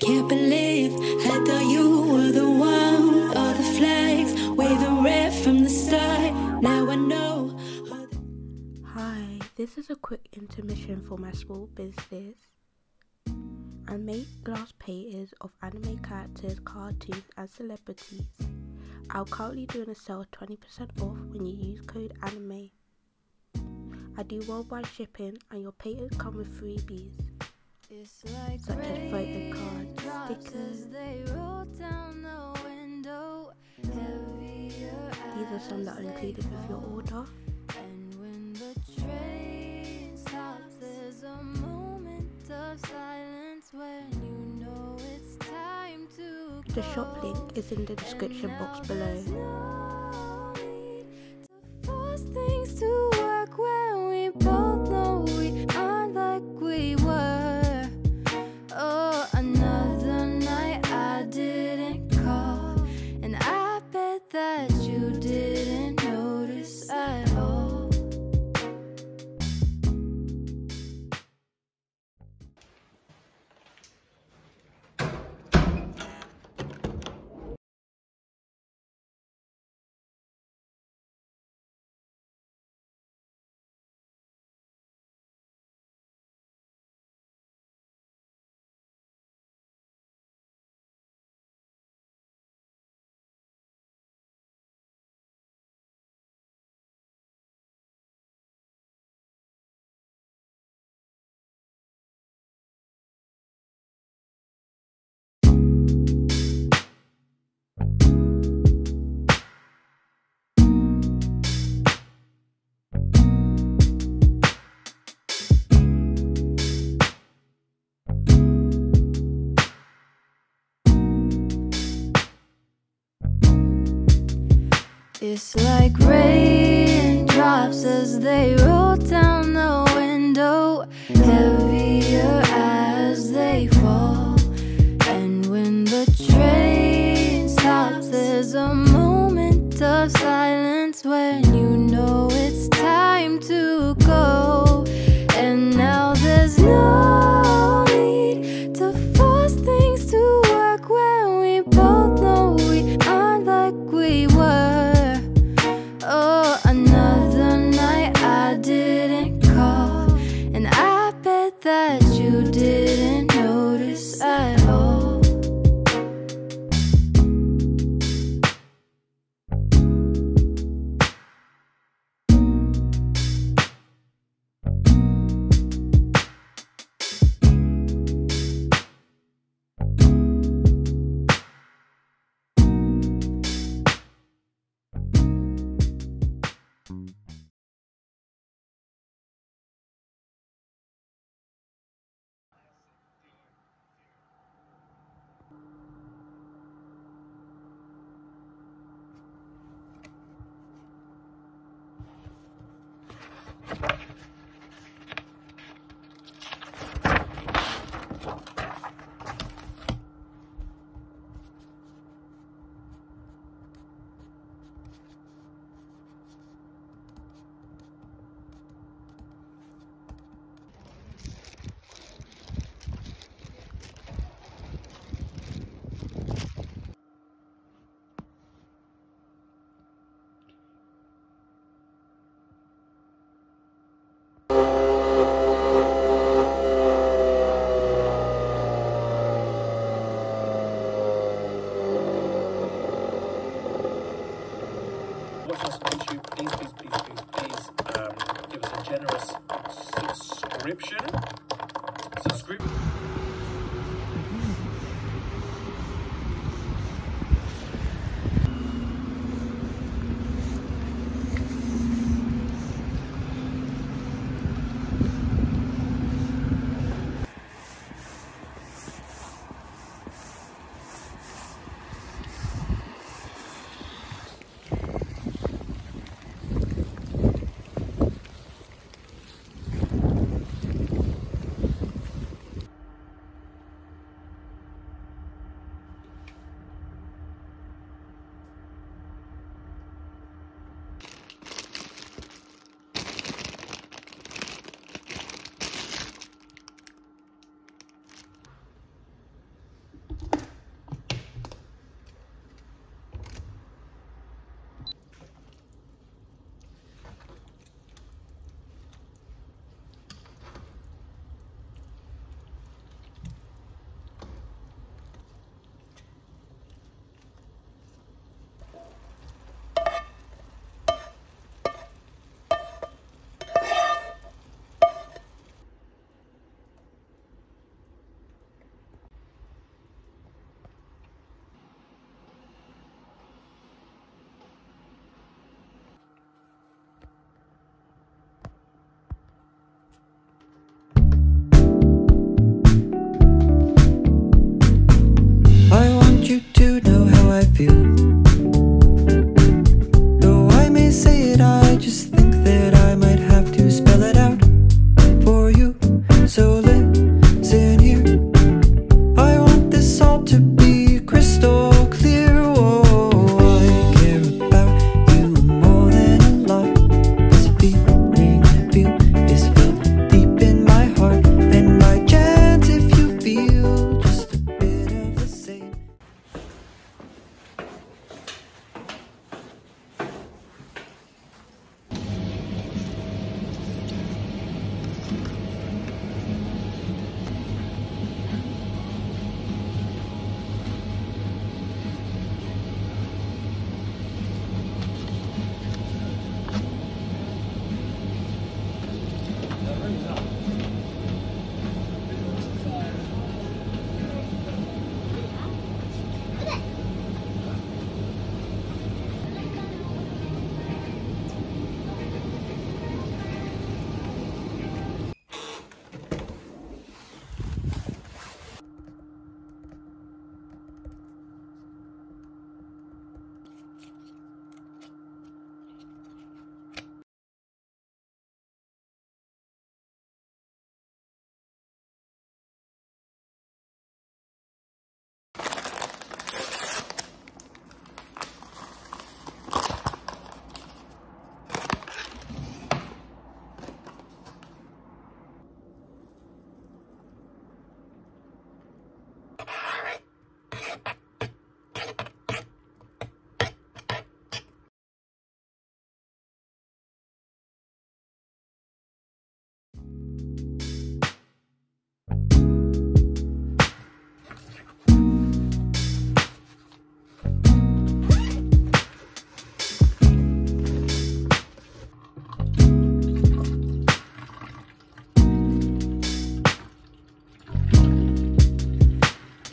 Can't believe I thought you were the one. All the flags waving red from the start. Now I know. Hi, this is a quick intermission for my small business. I make glass paintings of anime characters, cartoons, and celebrities. I'm currently doing a sale 20% off when you use code ANIME. I do worldwide shipping, and your paintings come with freebies. Like such as photo cards, stickers. They roll down the window, these are some that are included with your order. And when the train stops, there's a moment of silence when you know it's time to go. The shop link is in the description box below. It's like raindrops as they roll down the window, heavier as they fall. And when the train stops, there's a moment of silence when you know it's time to go. And now there's no need to force things to work when we both know we aren't like we were. That you didn't notice at all. Please give us a generous subscription.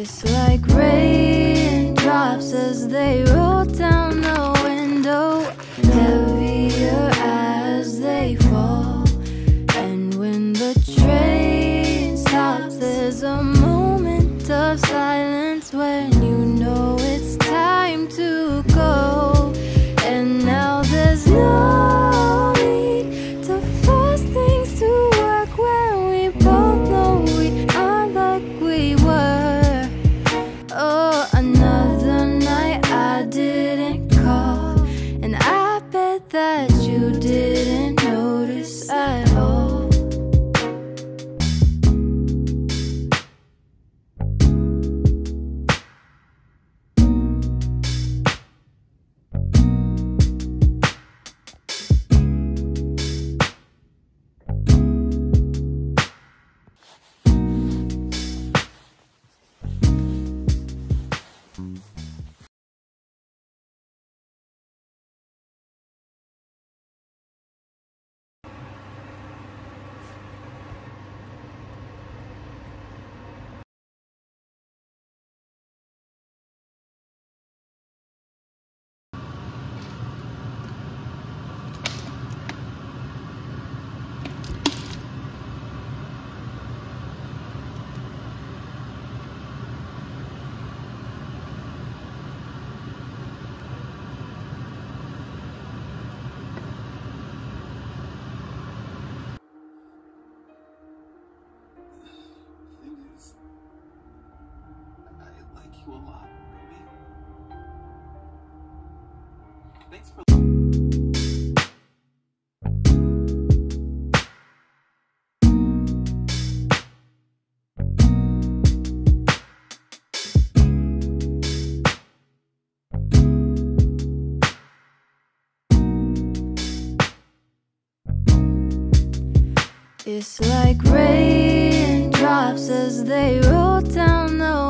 Just like raindrops as they roll down the window, heavier as they fall. And when the train stops, there's a moment of silence when you know it's time to go. And now there's no need to force things to work when we both know we aren't like we were. Oh, another night I didn't call, and I bet that you didn't notice at all. A lot, Ruby. Thanks for listening. It's like raindrops as they roll down the